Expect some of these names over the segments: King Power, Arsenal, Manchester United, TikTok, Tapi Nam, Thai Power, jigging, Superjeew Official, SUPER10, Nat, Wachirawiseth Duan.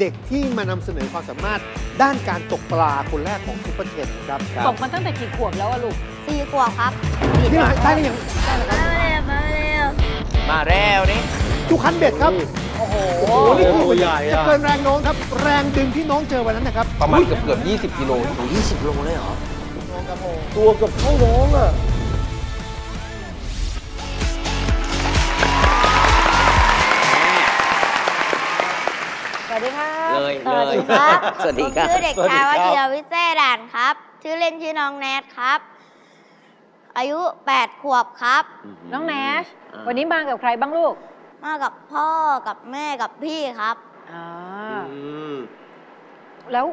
เด็กที่มานำเสนอความสามารถด้านการตกปลาคนแรกของซุปเปอร์เทนครับตกมาตั้งแต่กี่ขวบแล้วลูก4 ขวบครับนี่มาได้หรือยังมาแล้วนี่ทุกคันเบ็ดครับโอ้โหนี่คือตัวใหญ่เกินแรงน้องครับแรงดึงที่น้องเจอวันนั้นนะครับประมาณเกือบ20 กิโล20 โลเลยเหรอตัวเกือบเท่าน้องอ่ะสวัสดีครับเลยครับสวัสดีครับชื่อเด็กชายวชิรวิเศษด่านครับชื่อเล่นชื่อน้องแนทครับอายุ8 ขวบครับน้องแนทวันนี้มากับใครบ้างลูกมากับพ่อกับแม่กับพี่ครับแล้ว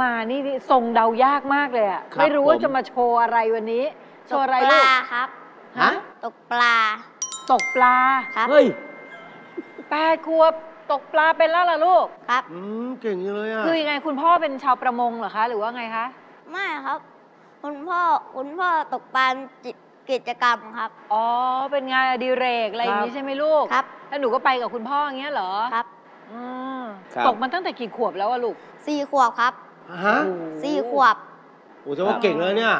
มานี่ทรงเดายากมากเลยอ่ะไม่รู้ว่าจะมาโชว์อะไรวันนี้โชว์อะไรลูกตกปลาครับฮะตกปลาครับเฮ้ย8 ขวบตกปลาเป็นแล้วล่ะลูกครับเก่งเลยอ่ะคือยังไงคุณพ่อเป็นชาวประมงเหรอคะหรือว่าไงคะไม่ครับคุณพ่อตกปลากิจกรรมครับอ๋อเป็นงานอดิเรกอะไรอย่างนี้ใช่ไหมลูกครับแล้วหนูก็ไปกับคุณพ่ออย่างเงี้ยเหรอครับตกมาตั้งแต่กี่ขวบแล้วลูก4 ขวบครับฮะ4 ขวบโอ้จะว่าเก่งเลยเนี่ย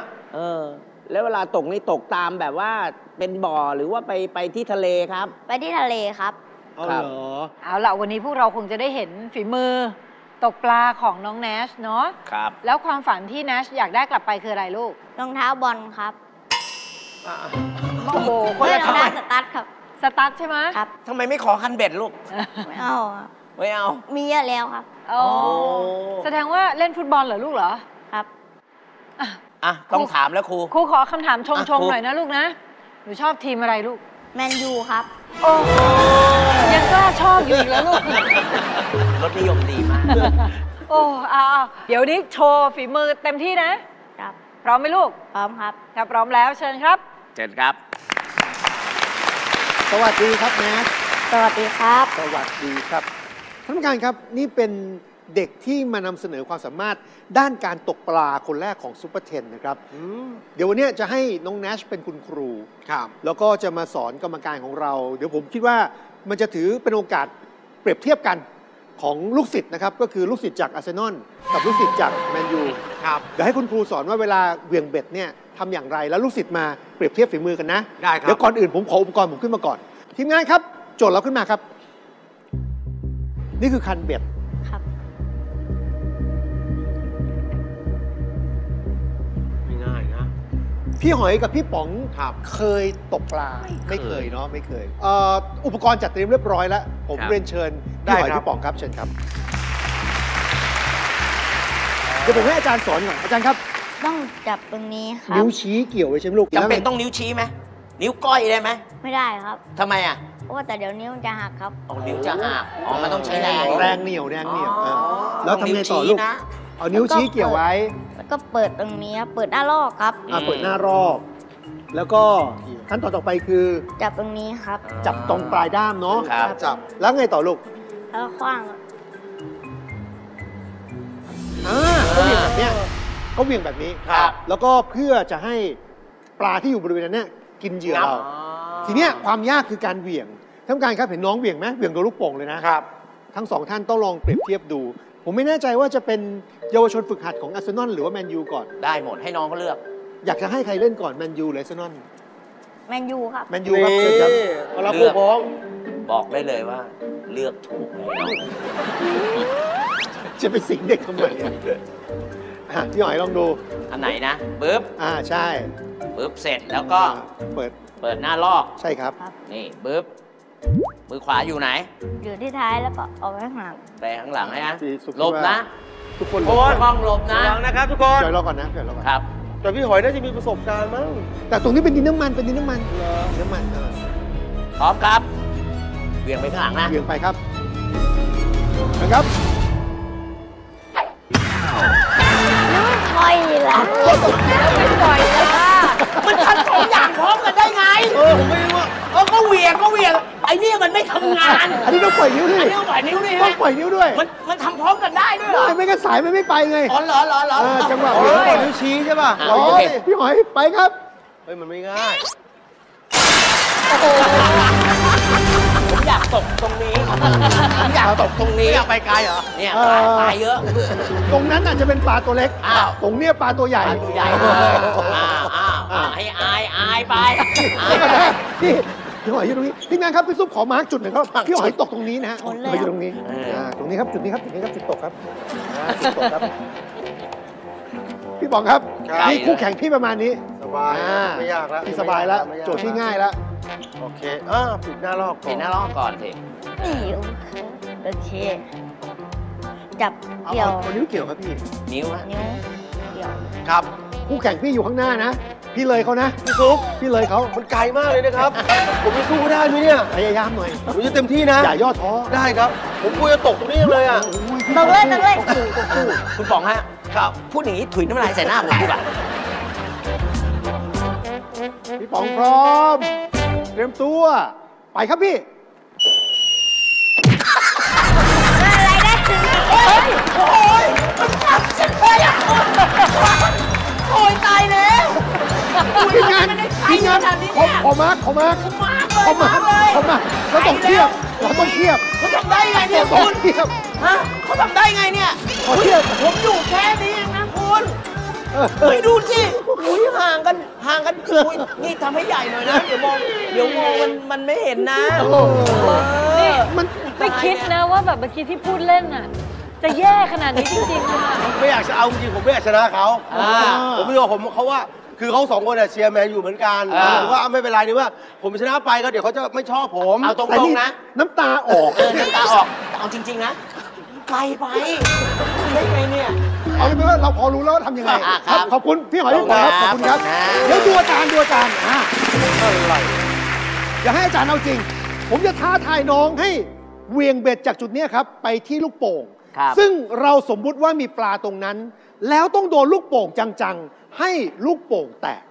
แล้วเวลาตกนี่ตกตามแบบว่าเป็นบ่อหรือว่าไปที่ทะเลครับไปที่ทะเลครับเอาล่ะวันนี้พวกเราคงจะได้เห็นฝีมือตกปลาของน้องแนชเนาะครับแล้วความฝันที่แนชอยากได้กลับไปคืออะไรลูกรองเท้าบอลครับโอ้โหคนละคันสตั๊ดครับสตั๊ดใช่ไหมครับทำไมไม่ขอคันเบ็ดลูกไม่เอามีเยอะแล้วครับโอ้แสดงว่าเล่นฟุตบอลเหรอลูกเหรอครับอ่ะต้องถามแล้วครูขอคำถามชงหน่อยนะลูกนะหนูชอบทีมอะไรลูกแมนยูครับโอ้ยังกล้าชอบอยู่อีกแล้วลูกรสนิยมดีมากโอ้เดี๋ยวนี้โชว์ฝีมือเต็มที่นะครับพร้อมไหมลูกพร้อมครับถ้าพร้อมแล้วเชิญครับเชิญครับสวัสดีครับแนทสวัสดีครับสวัสดีครับท่านผู้การครับนี่เป็นเด็กที่มานำเสนอความสามารถด้านการตกปลาคนแรกของซุปเปอร์เทนนะครับเดี๋ยววันนี้จะให้น้องแนชเป็นคุณครูครับแล้วก็จะมาสอนกรรมการของเราเดี๋ยวผมคิดว่ามันจะถือเป็นโอกาสเปรียบเทียบกันของลูกศิษย์นะครับก็คือลูกศิษย์จากอาร์เซนอลกับลูกศิษย์จากแมนยูครับเดี๋ยวให้คุณครูสอนว่าเวลาเหวี่ยงเบ็ดเนี่ยทำอย่างไรแล้วลูกศิษย์มาเปรียบเทียบฝีมือกันนะได้ครับเดี๋ยวก่อนอื่นผมขออุปกรณ์ผมขึ้นมาก่อนทีมงานครับโจทย์เราขึ้นมาครับนี่คือคันเบ็ดพี่หอยกับพี่ป๋องเคยตกปลาไม่เคยเนาะไม่เคยอุปกรณ์จัดเตรียมเรียบร้อยแล้วผมเรียนเชิญพี่หอยพี่ป๋องครับเชิญครับเดี๋ยวผมให้อาจารย์สอนก่อนอาจารย์ครับต้องจับตรงนี้ครับนิ้วชี้เกี่ยวไว้ใช่ไหมลูกจำเป็นต้องนิ้วชี้ไหมนิ้วก้อยได้ไหมไม่ได้ครับทำไมอ่ะเพราะว่าแต่เดี๋ยวนิ้วมันจะหักครับอ๋อนิ้วจะหักอ๋อมันต้องใช้แรงเหนียวแล้วทำไงต่อลูกเอานิ้วชี้เกี่ยวไว้แล้วก็เปิดตรงนี้ครับเปิดหน้ารอบครับเปิดหน้ารอบแล้วก็ขั้นตอนต่อไปคือจับตรงนี้ครับจับตรงปลายด้ามเนาะจับแล้วไงต่อลูกแล้วคว้างก็เหวี่ยงแบบนี้ครับแล้วก็เพื่อจะให้ปลาที่อยู่บริเวณนั้นเนี่ยกินเหยื่อเราทีเนี้ยความยากคือการเหวี่ยงท่านผู้การครับเห็นน้องเหวี่ยงไหมเหวี่ยงโดนลูกโป่งเลยนะครับทั้งสองท่านต้องลองเปรียบเทียบดูผมไม่แน่ใจว่าจะเป็นเยาวชนฝึกหัดของอาร์เซนอลหรือว่าแมนยูก่อนได้หมดให้น้องเขาเลือกอยากจะให้ใครเล่นก่อนแมนยูหรืออาร์เซนอลแมนยูครับแมนยูครับเชิญครับเราผู้พร้อมบอกได้เลยว่าเลือกถูกจะไปสิงเด็กทำไมพี่หอยลองดูอันไหนนะปึ๊บใช่ปึ๊บเสร็จแล้วก็เปิดหน้าลอกใช่ครับนี่ปึ๊บมือขวาอยู่ไหนอยู่ที่ท้ายแล้วก็เอาไปข้างหลังไปข้างหลังนะหลบนะทุกคนโค้ชต้องหลบนะนะครับทุกคนเดี๋ยวรอก่อนนะครับแต่พี่หอยน่าจะมีประสบการณ์มั้งแต่ตรงนี้เป็นดินน้ำมันพร้อมครับเบี่ยงไปข้างหลังนะเบี่ยงไปครับนะครับไม่ละไม่ปล่อยเลยค่ะมันทำสองอย่างพร้อมกันได้ไงผมไม่รู้ก็เวียงไอ้นี่มันไม่ทำงานอันนี้ต้องปล่อยนิ้วดิต้องปล่อยนิ้วดิต้องปล่อยนิ้วด้วยมันทำพร้อมกันได้ด้วยเหรอไม่งั้นสายมันไม่ไปไงอ๋อเหรอจังหวะเราปล่อยนิ้วชี้ใช่ป่ะโอ้ยพี่หอยไปครับเฮ้ยมันไม่ง่าย ผมอยากตกตรงนี้ผมอยากตกตรงนี้อยากไปไกลเหรอเนี่ยปลาเยอะตรงนั้นอาจจะเป็นปลาตัวเล็กตรงเนี้ยปลาตัวใหญ่ตัวใหญ่ให้อายไปพี่หอยอยู่ตรงนี้ทีมงานครับพี่ซุปขอมาร์กจุดหน่อยครับพี่หอยตกตรงนี้นะฮะหอยอยู่ตรงนี้ตรงนี้ครับจุดนี้ครับจุดนี้ครับจุดตกครับจุดตกครับพี่บอกครับนี่คู่แข่งพี่ประมาณนี้สบายไม่ยากแล้วสบายแล้วโจทย์ที่ง่ายแล้วโอเคปิดหน้ารอบก่อนปิดหน้ารอบก่อนสิโอเคจับเกี่ยวนิ้วเกี่ยวครับพี่นิ้วเกี่ยวครับคู่แข่งพี่อยู่ข้างหน้านะพี่เลยเขานะพี่ซุปพี่เลยเขามันไกลมากเลยนะครับผมจะสู้ได้ไหมเนี่ยพยายามหน่อยผมจะเต็มที่นะอย่าย่อท้อได้ครับผมกลัวจะตกตรงนี้เลยอ่ะตกเลยคุณป๋องฮะครับพูดอย่างนี้ถุยน้ำลายใส่หน้าผมดีกว่าพี่ป๋องพร้อมเตรียมตัวไปครับพี่อะไรนะโอ้ยมันจับฉันไปอ่ะโอ้ยตายแล้วทีมงานขอมาร์คเราต้องเทียบเขาทำได้ไงเนี่ยคุณฮะเขาทำได้ไงเนี่ยผมอยู่แค่นี้เองนะคุณเฮ้ยดูสิอุ้ยห่างกันอุ้ยนี่ทำให้ใหญ่หน่อยนะเดี๋ยวมองมันไม่เห็นนะนี่มันไม่คิดนะว่าแบบเมื่อกี้ที่พูดเล่นอ่ะจะแย่ขนาดนี้จริงๆค่ะไม่อยากจะเอาจริงผมไม่อยากชนะเขาผมไม่รู้ว่าเขาว่าคือเขาสองคนเนี่ยเชียร์แมนอยู่เหมือนกันผมว่าไม่เป็นไรนี่ว่าผมชนะไปก็เดี๋ยวเขาจะไม่ชอบผมเอาตรงๆนะน้ำตาออกเอาจริงๆนะไปได้ไงเนี่ยเอาเป็นว่าเราพอรู้แล้วว่าทำยังไงครับขอบคุณพี่หอยพี่ป๋องครับขอบคุณครับเดี๋ยวดูอาจารย์อย่าให้อาจารย์เอาจริงผมจะท้าทายน้องให้เวียงเบ็ดจากจุดนี้ครับไปที่ลูกโป่งซึ่งเราสมมุติว่ามีปลาตรงนั้นแล้วต้องโดนลูกโป่งจังๆให้ลูกโป่งแตก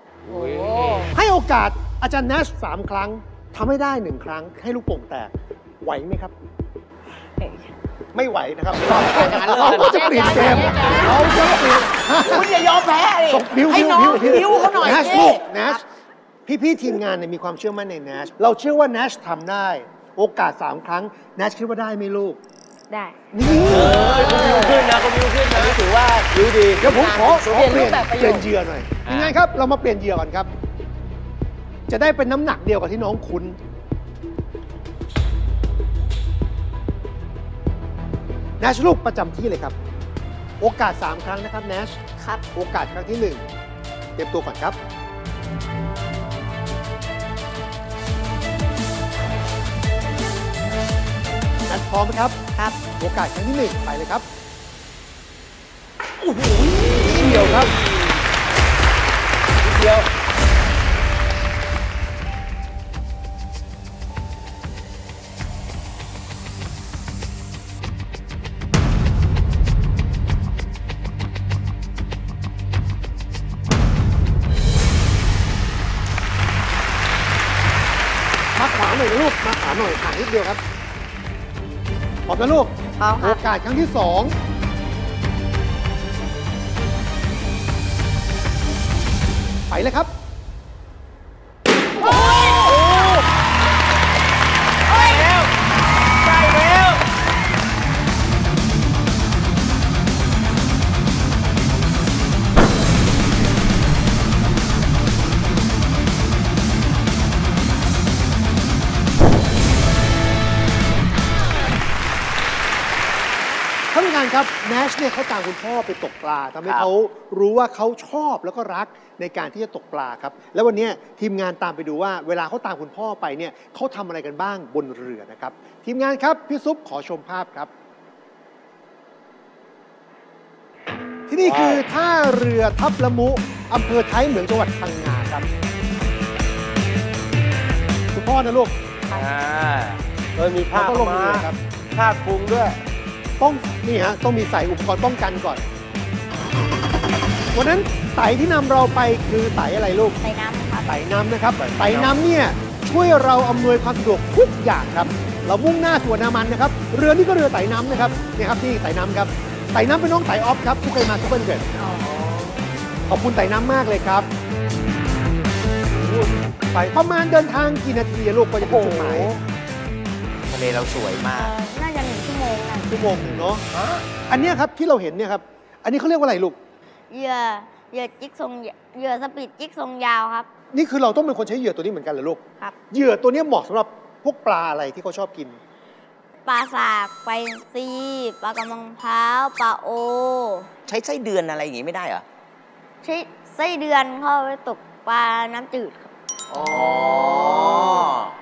ให้โอกาสอาจารย์แนช3ครั้งทำให้ได้1ครั้งให้ลูกโป่งแตกไหวไหมครับไม่ไหวนะครับเราก็จะเปลี่ยนเกมเราจะเปลี่ยนคุณอย่ายอมแพ้เลยให้น้องบิ้วเขาหน่อยแนชลูกแนชพี่ทีมงานเนี่ยมีความเชื่อมั่นในแนชเราเชื่อว่าแนชทำได้โอกาส3ครั้งแนชคิดว่าได้ไหมลูกได้นี่ก็บิ้วขึ้นนะถือว่าบิ้วดีเดี๋ยวผมขอเปลี่ยนเหยื่อหน่อยยังไงครับเรามาเปลี่ยนเหยื่อก่อนครับจะได้เป็นน้ำหนักเดียวกับที่น้องคุ้นแนชลูกประจำที่เลยครับโอกาส3ครั้งนะครับแนชครับโอกาสครั้งที่1เตรียมตัวก่อนครับแนชพร้อมไหมครับครับโอกาสครั้งที่1ไปเลยครับโอ้โหเฉียวครับเฉียวหน่อยห่างนิดเดียวครับขอบคุณลูกโอกาสครั้งที่2ไปเลยครับครับแนชเนี่ยเขาตามคุณพ่อไปตกปลาทำให้เขารู้ว่าเขาชอบแล้วก็รักในการที่จะตกปลาครับแล้ววันนี้ทีมงานตามไปดูว่าเวลาเขาตามคุณพ่อไปเนี่ยเขาทำอะไรกันบ้างบนเรือนะครับทีมงานครับพี่ซุปขอชมภาพครับที่นี่คือท่าเรือทับละมุอำเภอท้ายเหมืองจังหวัดพังงาครับคุณพ่อนะลูกโดยมีภาพมาภาพพุงด้วยต้องนี่ฮะต้องมีใส่อุปกรณ์ป้องกันก่อนวันนั้นไต่ที่นำเราไปคือไต่อะไรลูกไต่น้ำครับไต่น้ำนะครับไต่น้ำเนี่ยช่วยเราอำนวยความสะดวกทุกอย่างครับเรามุ่งหน้าสู่น้ำมันนะครับเรือนี่ก็เรือไต่น้ำนะครับนี่ครับที่ไต่น้ำครับไต่น้ำเป็นน้องไต่ออฟครับทุกคนมาทุกคนเกิดขอบคุณไต่น้ำมากเลยครับประมาณเดินทางกี่นาทีลูกกว่าจะถึงจุดหมาย เลเราสวยมากน่าจะ1 ชั่วโมงนะ1 ชั่วโมงเนาะอันนี้ครับที่เราเห็นเนี่ยครับอันนี้เขาเรียกว่าอะไรลูกเหยื่อจิ๊กทรงเหยื่อสปีดจิ๊กทรงยาวครับนี่คือเราต้องเป็นคนใช้เหยื่อตัวนี้เหมือนกันเหรอลูกครับเหยื่อตัวนี้เหมาะสำหรับพวกปลาอะไรที่เขาชอบกินปลาสากปลาซีปลากระมังพร้าวปลาโอใช้ไส้เดือนอะไรอย่างงี้ไม่ได้เหรอใช้ไส้เดือนเข้าไปตกปลาน้ำจืดครับอ๋อ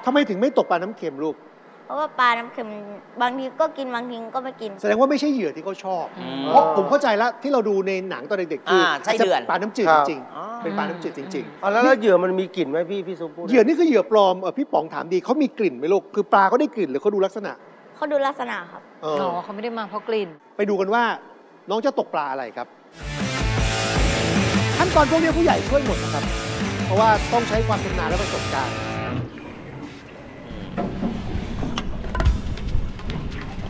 ทำไมถึงไม่ตกปลาน้ำเค็มลูกเพราะว่าปลาน้ำเค็มบางทีก็กินบางทีก็ไม่กินแสดงว่าไม่ใช่เหยื่อที่เขาชอบเพราะผมเข้าใจแล้วที่เราดูในหนังตอนเด็กๆคือไส้เดือนปลาน้ำจืดจริงๆเป็นปลาน้ำจืดจริงๆแล้วเหยื่อมันมีกลิ่นไหมพี่ซุปเหยื่อนี่คือเหยื่อปลอมพี่ป๋องถามดีเขามีกลิ่นไหมลูกคือปลาเขาได้กลิ่นหรือเขาดูลักษณะเขาดูลักษณะครับอ๋อเขาไม่ได้มาเพราะกลิ่นไปดูกันว่าน้องจะตกปลาอะไรครับขั้นตอนพวกนี้ผู้ใหญ่ช่วยหมดนะครับเพราะว่าต้องใช้ความชำนาญและประสบการณ์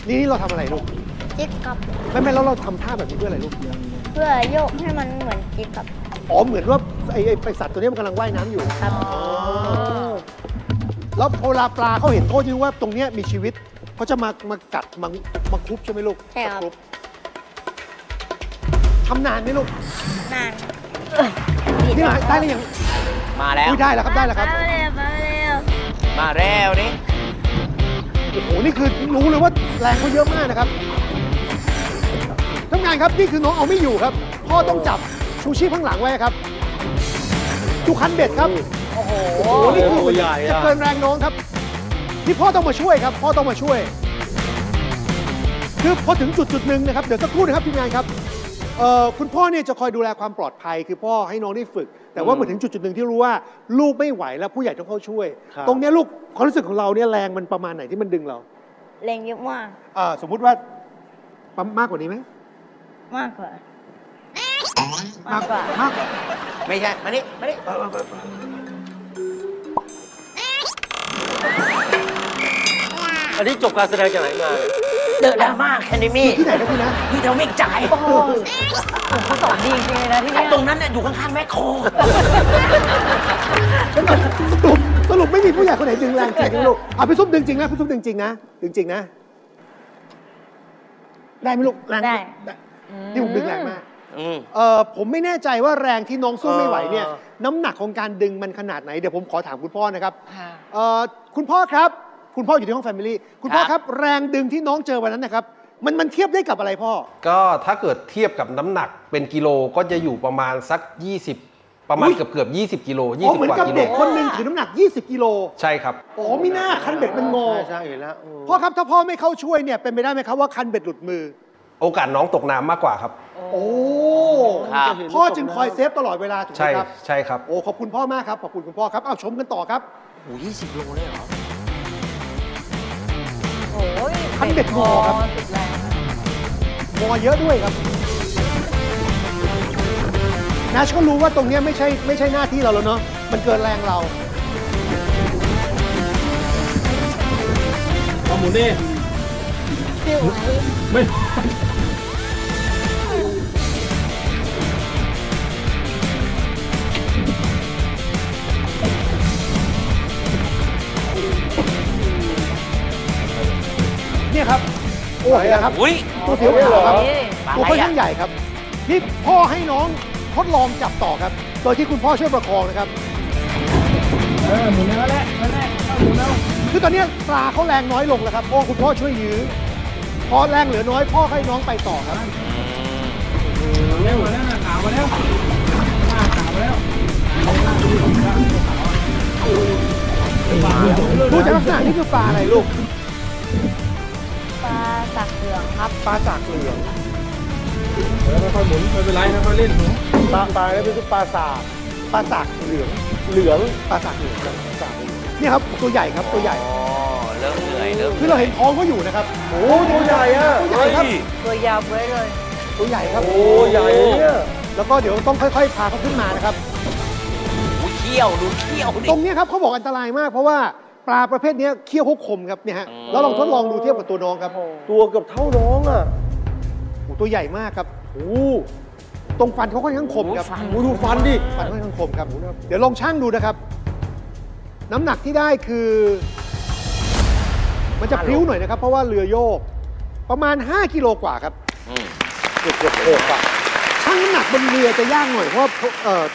นี่เราทำอะไรลูกจิ๊กครับไม่แล้วเราทำท่าแบบนี้เพื่ออะไรลูกเพื่อโยกให้มันเหมือนจิ๊กครับอ๋อเหมือนว่าไอสัตว์ตัวนี้มันกำลังว่ายน้ำอยู่ครับแล้วพอปลาเขาเห็นโทษที่ว่าตรงนี้มีชีวิตเขาจะมากัดมาคุบใช่ไหมลูกใช่ครับทำนานไหมลูกนานนี่มาได้หรือยังมาแล้วได้แล้วครับได้แล้วครับมาแล้วนี่โอ้โหนี่คือรู้เลยว่าแรงเขาเยอะมากนะครับท่านผู้ชมครับนี่คือน้องเอาไม่อยู่ครับพ่อต้องจับชูชีพข้างหลังไว้ครับดูคันเบ็ดครับโอ้โหนี่คือจะเกินแรงน้องครับที่พ่อต้องมาช่วยครับพ่อต้องมาช่วยคือพอถึงจุดหนึ่งนะครับเดี๋ยวสักครู่นะครับทีมงานครับคุณพ่อเนี่ยจะคอยดูแลความปลอดภัยคือพ่อให้น้องได้ฝึกแต่ว่าเมื่อถึงจุดหนึ่งที่รู้ว่าลูกไม่ไหวแล้วผู้ใหญ่ต้องเข้าช่วยตรงนี้ลูกความรู้สึกของเราเนี่ยแรงมันประมาณไหนที่มันดึงเราแรงเยอะมากสมมุติว่ามากกว่านี้ไหมมากกว่าไม่ใช่มานี่อันนี้จบการแสดงจากไหนมาเดอะดราม่าแคนดิมี่ที่ไหนนะคุณนะที่แถวเมฆจ่ายโอ้โหเขาสอนดีจริงเลยนะที่นี่ตรงนั้นน่ะอยู่ข้างๆแม่โคสรุปไม่มีผู้ใหญ่คนไหนดึงแรงจริงลูกเอาไปซุบดึงจริงนะไปซุบดึงจริงนะดึงจริงนะได้ไหมลูกแรงได้ที่ผมดึงแรงมากผมไม่แน่ใจว่าแรงที่น้องสู้ไม่ไหวเนี่ยน้ำหนักของการดึงมันขนาดไหนเดี๋ยวผมขอถามคุณพ่อนะครับคุณพ่อครับคุณพ่ออยู่ที่ห้อง Family คุณพ่อครับแรงดึงที่น้องเจอวันนั้นนะครับมันเทียบได้กับอะไรพ่อก็ถ้าเกิดเทียบกับน้ำหนักเป็นกิโลก็จะอยู่ประมาณสัก20ประมาณเกือบ20กิโล20กว่ากิโลเหมือนกับเด็กคนหนึ่งถือน้ำหนัก20กิโลใช่ครับอ๋อมีหน้าคันเบ็ดมันงอใช่แล้วพ่อครับถ้าพ่อไม่เข้าช่วยเนี่ยเป็นไปได้ไหมครับว่าคันเบ็ดหลุดมือโอกาสน้องตกน้ำมากกว่าครับโอ้พ่อจึงคอยเซฟตลอดเวลาถูกไหมครับใช่ครับโอ้ขอบคุณพ่อมากครับขอบคุณคุณพ่อครับเอาชมกันต่อครับโอ้20โลเลยเหรอคันเบ็ดงอครับงอเยอะด้วยครับนาชก็รู้ว่าตรงนี้ไม่ใช่หน้าที่เราแล้วเนาะมันเกินแรงเราเอาหมุนดิไม่เนี่ยครับโอ้ยนะครับตัวเสียวเลยเหรอครับตัวค่อนข้างใหญ่ครับนี่พ่อให้น้องทดลองจับต่อครับโดยที่คุณพ่อช่วยประคองนะครับหมุนแล้วแหละหมุนแล้วคือตอนนี้ปลาเขาแรงน้อยลงแล้วครับพ่อคุณพ่อช่วยยื้อพอแรงเหลือน้อยพ่อให้น้องไปต่อครับเร็วมาแล้วขาวมาแล้วดูจากลักษณะนี่คือปลาอะไรลูกปลาสากเหลืองครับปลาสากเหลืองไม่ค่อยหมุนไม่เป็นไรนะค่อยเล่นปลาแล้วเป็นปลาสากเหลืองปลาสากเหลืองนี่ครับตัวใหญ่ครับตัวใหญ่เริ่มเหนื่อยคือเราเห็นท้องเขาอยู่นะครับโอ้ตัวใหญ่อะตัวใหญ่ตัวยาวเลยตัวใหญ่ครับโอ้ใหญ่เนี่ยแล้วก็เดี๋ยวต้องค่อยๆพาเขาขึ้นมานะครับเขี้ยวดูเขี้ยวตรงนี้ครับเขาบอกอันตรายมากเพราะว่าปลาประเภทนี้เขี้ยวคมครับเนี่ยฮะแล้วลองทดลองดูเทียบกับตัวน้องครับตัวเกือบเท่าน้องอ่ะตัวใหญ่มากครับโอ้ตรงฟันเขาค่อนข้างคมครับดูฟันดิฟันค่อนข้างคมครับเดี๋ยวลองชั่งดูนะครับน้ำหนักที่ได้คือ มันจะพลิ้วหน่อยนะครับเพราะว่าเรือโยกประมาณ5กิโลกว่าครับเกือบโยกกว่าช่างน้ำหนักบนเรือจะยากหน่อยเพราะ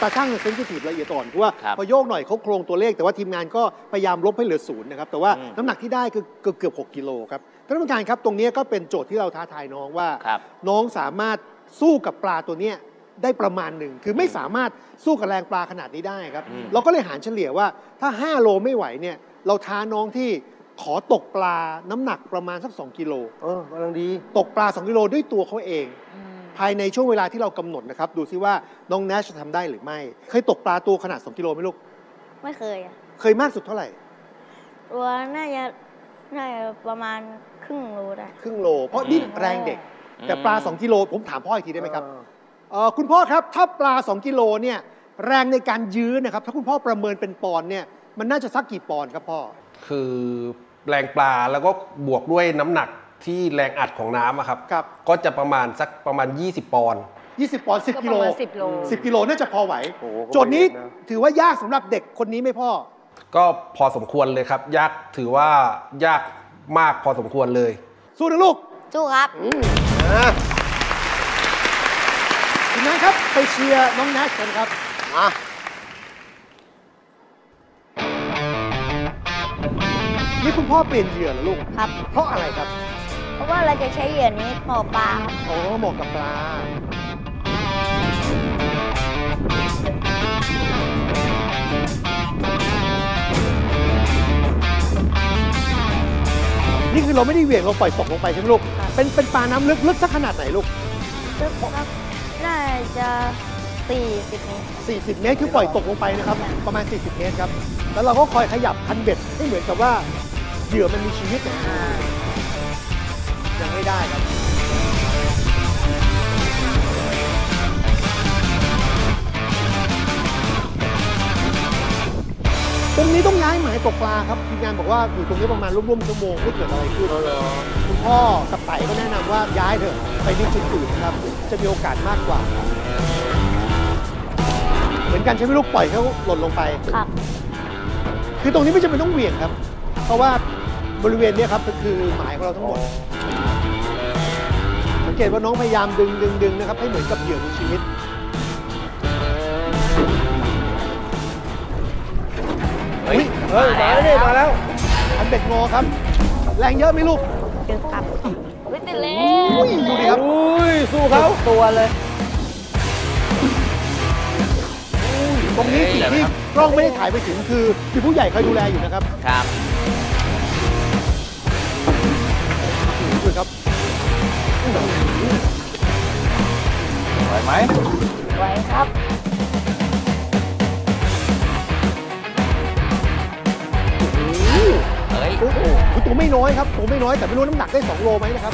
ตาช่างเซนซิทีฟละเอียดอ่อนเพราะว่าพอโยกหน่อยเขาโครงตัวเลขแต่ว่าทีมงานก็พยายามลบให้เหลือศูนย์นะครับแต่ว่าน้ำหนักที่ได้คือเกือบ6กิโลครับท่านผู้การครับตรงนี้ก็เป็นโจทย์ที่เราท้าทายน้องว่าน้องสามารถสู้กับปลาตัวนี้ได้ประมาณหนึ่งคือไม่สามารถสู้กับแรงปลาขนาดนี้ได้ครับเราก็เลยหารเฉลี่ยว่าถ้า5โลไม่ไหวเนี่ยเราท้าน้องที่ขอตกปลาน้ำหนักประมาณสัก2กิโลกำลังดีตกปลา2กิโลด้วยตัวเขาเองภายในช่วงเวลาที่เรากำหนดนะครับดูซิว่าน้องแนชจะทำได้หรือไม่เคยตกปลาตัวขนาด2 กิโลไหมลูกไม่เคยอ่ะเคยมากสุดเท่าไหร่ตัวน่าจะประมาณครึ่งโลได้ครึ่งโลเพราะนี่แรงเด็กแต่ปลา2 กิโลผมถามพ่ออีกทีได้ไหมครับคุณพ่อครับถ้าปลา2 กิโลเนี่ยแรงในการยื้อนะครับถ้าคุณพ่อประเมินเป็นปอนเนี่ยมันน่าจะสักกี่ปอนครับพ่อคือแรงปลาแล้วก็บวกด้วยน้ำหนักที่แรงอัดของน้ำครับก็จะประมาณ20ปอนด์20ปอนด์10กิโล10กิโลน่าจะพอไหวโจทย์นี้ถือว่ายากสำหรับเด็กคนนี้ไหมพ่อก็พอสมควรเลยครับยากถือว่ายากมากพอสมควรเลยสู้นะลูกสู้ครับคุณน้าครับไปเชียร์น้องนัทกันครับมานี่คุณพ่อเปลี่ยนเหยื่อเหรอลูกครับเพราะอะไรครับเพราะว่าเราจะใช้เหยื่อนี้หมอกปลาโอ้หมอกกับปลานี่คือเราไม่ได้เหวี่ยงเราปล่อยตกลงไปใช่ไหมลูกเป็นปลาน้ำลึกสักขนาดไหนลูกน่าจะ40 เมตรคือปล่อยตกลงไปนะครับประมาณ40เมตรครับแล้วเราก็คอยขยับคันเบ็ดให้เหมือนกับว่าเหยื่อมันมีชีวิตยังไม่ได้ครับตรงนี้ต้องย้ายหมายตกปลาครับทีมงานบอกว่าอยู่ตรงนี้ประมาณร่วมชั่วโมงไม่เกิดอะไรขึ้นคุณพ่อกับไต่ก็แนะนำว่าย้ายเถอะไปที่จุดอื่นนะครับจะมีโอกาสมากกว่าเหมือนกันใช้ไม่ลูกปล่อยเขาหล่นลงไปครับคือตรงนี้ไม่จำเป็นต้องเหวี่ยงครับเพราะว่าบริเวณนี้ครับคือหมายของเราทั้งหมดสังเกตว่าน้องพยายามดึงนะครับให้เหมือนกับเหยื่อในชีวิตเฮ้ยมาแล้วอันเป็ดงอครับแรงเยอะไหมลูกเยอะครับไม่ติดเลยดูดิครับสู้เขาตัวเลยตรงนี้สิ่งที่กล้องไม่ได้ถ่ายไปถึงคือมีผู้ใหญ่คอยดูแลอยู่นะครับครับดูครับไหวไหมไหวครับโอ้โหตัวไม่น้อยครับตัวไม่น้อยแต่ไม่รู้น้ำหนักได้2โลไหมนะครับ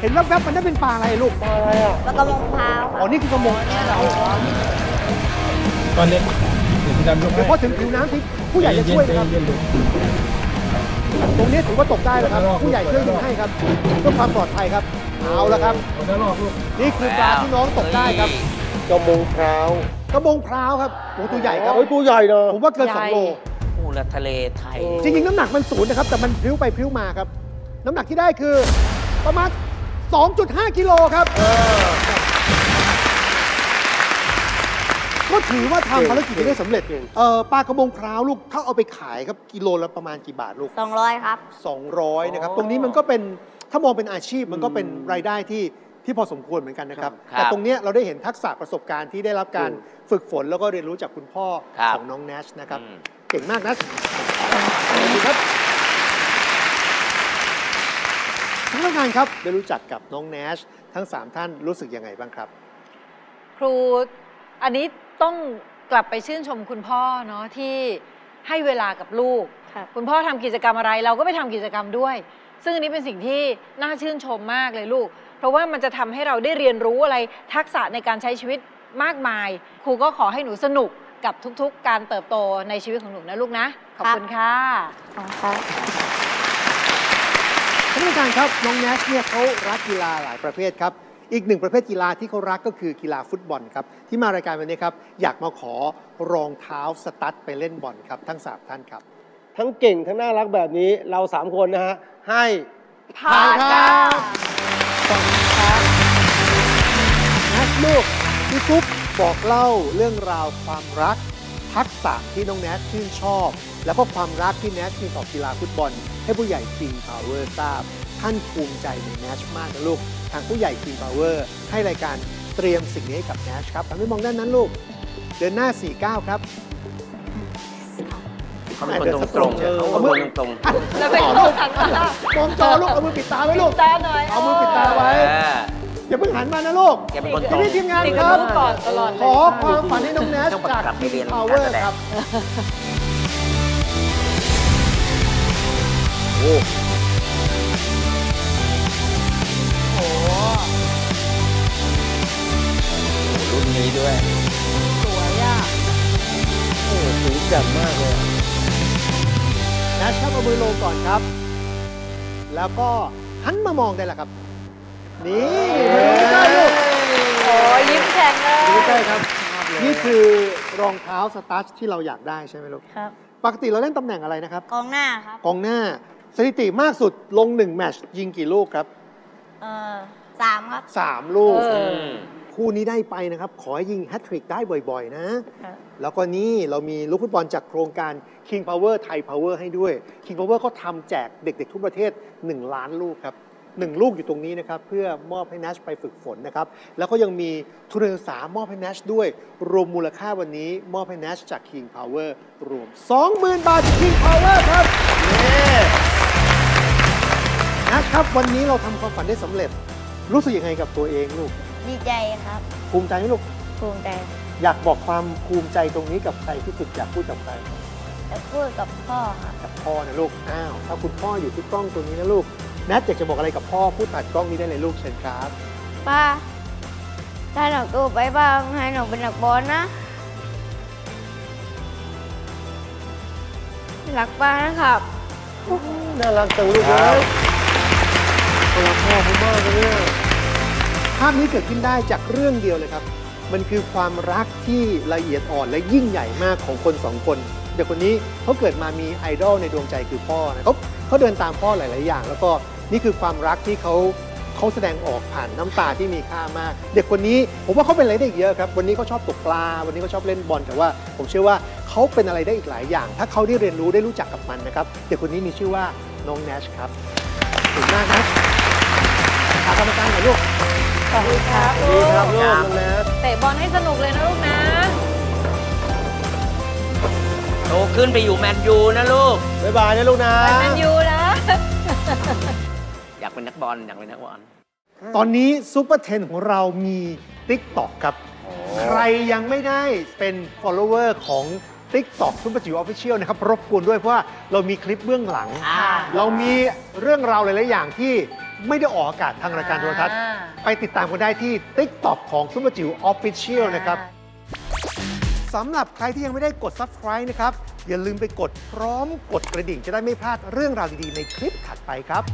เห็นแล้วครับมันได้เป็นปลาอะไรลูกปลาอะไรอ่ะปลากระมงพาวอ๋อนี่คือกระมงเนี่ยเหรอตอนนี้พอถึงผิวน้ำที่ผู้ใหญ่จะช่วยนะครับตรงนี้ถือว่าตกได้แล้วครับผู้ใหญ่ช่วยดึงให้ครับเพื่อความปลอดภัยครับเอาละครับนี่คือปลาที่น้องตกได้ครับกระมงพาวกระมงพาวครับโอ้ตัวใหญ่ครับโอ้ตัวใหญ่เลยผมว่าเกิน2 โลทะเลไทยจริงๆน้ำหนักมัน0นะครับแต่มันพลิ้วไปพลิ้วมาครับน้ำหนักที่ได้คือประมาณ 2.5 กิโลครับก็ถือว่าทำภารกิจได้สำเร็จปลากระมงพราวลูกถ้าเอาไปขายครับกิโลละประมาณกี่บาทลูก200ครับ200นะครับตรงนี้มันก็เป็นถ้ามองเป็นอาชีพมันก็เป็นรายได้ที่พอสมควรเหมือนกันนะครับแต่ตรงนี้เราได้เห็นทักษะประสบการณ์ที่ได้รับการฝึกฝนแล้วก็เรียนรู้จากคุณพ่อของน้องแนชนะครับเก่งมากนะดีครับทั้งงานครับได้รู้จักกับน้องแนชทั้ง3ท่านรู้สึกยังไงบ้างครับครูอันนี้ต้องกลับไปชื่นชมคุณพ่อเนาะที่ให้เวลากับลูกคุณพ่อทำกิจกรรมอะไรเราก็ไปทำกิจกรรมด้วยซึ่งอันนี้เป็นสิ่งที่น่าชื่นชมมากเลยลูกเพราะว่ามันจะทำให้เราได้เรียนรู้อะไรทักษะในการใช้ชีวิตมากมายครูก็ขอให้หนูสนุกกับทุกๆการเติบโตในชีวิตของหนูนะลูกนะขอบคุณค่ะขอบคุณครับท่านผู้ชมครับน้องแนชเนี่ยเขารักกีฬาหลายประเภทครับอีกหนึ่งประเภทกีฬาที่เขารักก็คือกีฬาฟุตบอลครับที่มารายการวันนี้ครับอยากมาขอรองเท้าสตั๊ดไปเล่นบอลครับทั้ง3ท่านครับ ทั้งเก่งทั้งน่ารักแบบนี้เรา3คนนะฮะให้ผ่านครับขอบคุณครับนักลูกพี่ซุปบอกเล่าเรื่องราวความรักทักษะที่น้องแนทชื่นชอบแล้วก็ความรักที่แนทมีต่อกีฬาฟุตบอลให้ผู้ใหญ่คิงพาวเวอร์ทราบท่านภูมิใจในแนทมากนะลูกทางผู้ใหญ่คิงพาวเวอร์ให้รายการเตรียมสิ่งนี้กับแนทครับทำให้มองด้านนั้นลูกเดินหน้า49ครับเขาเป็นคนตรงๆเขาเป็นคนตรงๆแล้วเป็นตรงขันตามองจอลูกเอามือปิดตาไว้ลูกเอามือปิดตาไว้อย่าเพิ่งหันมานะลูกที่นี่ทีมงานครับขอความฝันให้น้องแนทจากทีมพาวเวอร์ครับโอ้โหรุ่นนี้ด้วยสวยอ่ะโอ้สวยจัดมากเลยแนทครับเอามือลงก่อนครับแล้วก็หันมามองได้ละครับนี่โอ้ยยิ้มแฉ่งเลยยิ้มได้ครับนี่คือรองเท้าสตั๊ชที่เราอยากได้ใช่ไหมลูกครับปกติเราเล่นตำแหน่งอะไรนะครับกองหน้าครับกองหน้าสถิติมากสุดลง1แมตช์ยิงกี่ลูกครับ3ครับ3ลูกคู่นี้ได้ไปนะครับขอยิงแฮตทริกได้บ่อยๆนะแล้วก็นี่เรามีลูกฟุตบอลจากโครงการ King Power Thai Power ให้ด้วย King Power ก็ทำแจกเด็กๆทั่วประเทศ1ล้านลูกครับ1ลูกอยู่ตรงนี้นะครับเพื่อมอบให้นัชไปฝึกฝนนะครับแล้วก็ยังมีทุนการศึกษามอบให้นัชด้วยรวมมูลค่าวันนี้มอบให้นัชจาก King Power รวม 20,000 บาทจาก King Power ครับนะครับวันนี้เราทำความฝันได้สำเร็จรู้สึกยังไงกับตัวเองลูกดีใจครับภูมิใจไหมลูกภูมิใจอยากบอกความภูมิใจตรงนี้กับใครที่สุดอยากพูดกับใครอยากพูดกับพ่อครับกับพ่อนะลูกอ้าวถ้าคุณพ่ออยู่ที่กล้องตัวนี้นะลูกนัทอยากจะบอกอะไรกับพ่อพูดผ่านกล้องนี้ได้เลยลูกเชิญครับป้าถ้าหนูโตไปบ้างให้หนูเป็นนักบอลนะรักป้านะครับน่ารักจังลูกเลยรักพ่อคุณมากเลยภาพนี้เกิดขึ้นได้จากเรื่องเดียวเลยครับมันคือความรักที่ละเอียดอ่อนและยิ่งใหญ่มากของคนสองคนเด็กคนนี้เขาเกิดมามีไอดอลในดวงใจคือพ่อนะครับเขาเดินตามพ่อหลายๆอย่างแล้วก็นี่คือความรักที่เขาแสดงออกผ่านน้ำตาที่มีค่ามากเด็กคนนี้ผมว่าเขาเป็นอะไรได้อีกเยอะครับวันนี้เขาชอบตกปลาวันนี้เขาชอบเล่นบอลแต่ว่าผมเชื่อว่าเขาเป็นอะไรได้อีกหลายอย่างถ้าเขาได้เรียนรู้ได้รู้จักกับมันนะครับเด็กคนนี้มีชื่อว่าน้องแนชครับสุดมากนะขากรรมการหน่อยลูกขอบคุณครับดีครับลูกน้องแนชเตะบอลให้สนุกเลยนะลูกนะโตขึ้นไปอยู่แมนยูนะลูกบ๊ายบายนะลูกนะไปแมนยูนะอยากเป็นนักบอลอยากเป็นนักบอลตอนนี้ซูเปอร์เทนของเรามี TikTok ครับใครยังไม่ได้เป็น follower ของ TikTok ซุปเปอร์จิ๋วออฟฟิเชียลนะครับรบกวนด้วยเพราะว่าเรามีคลิปเบื้องหลังเรามีเรื่องราวหลายๆอย่างที่ไม่ได้ออกอากาศทางรายการโทรทัศน์ไปติดตามกันได้ที่ TikTok ของซุปเปอร์จิ๋วออฟฟิเชียลนะครับสำหรับใครที่ยังไม่ได้กด Subscribe นะครับอย่าลืมไปกดพร้อมกดกระดิ่งจะได้ไม่พลาดเรื่องราวดีๆในคลิปถัดไปครับ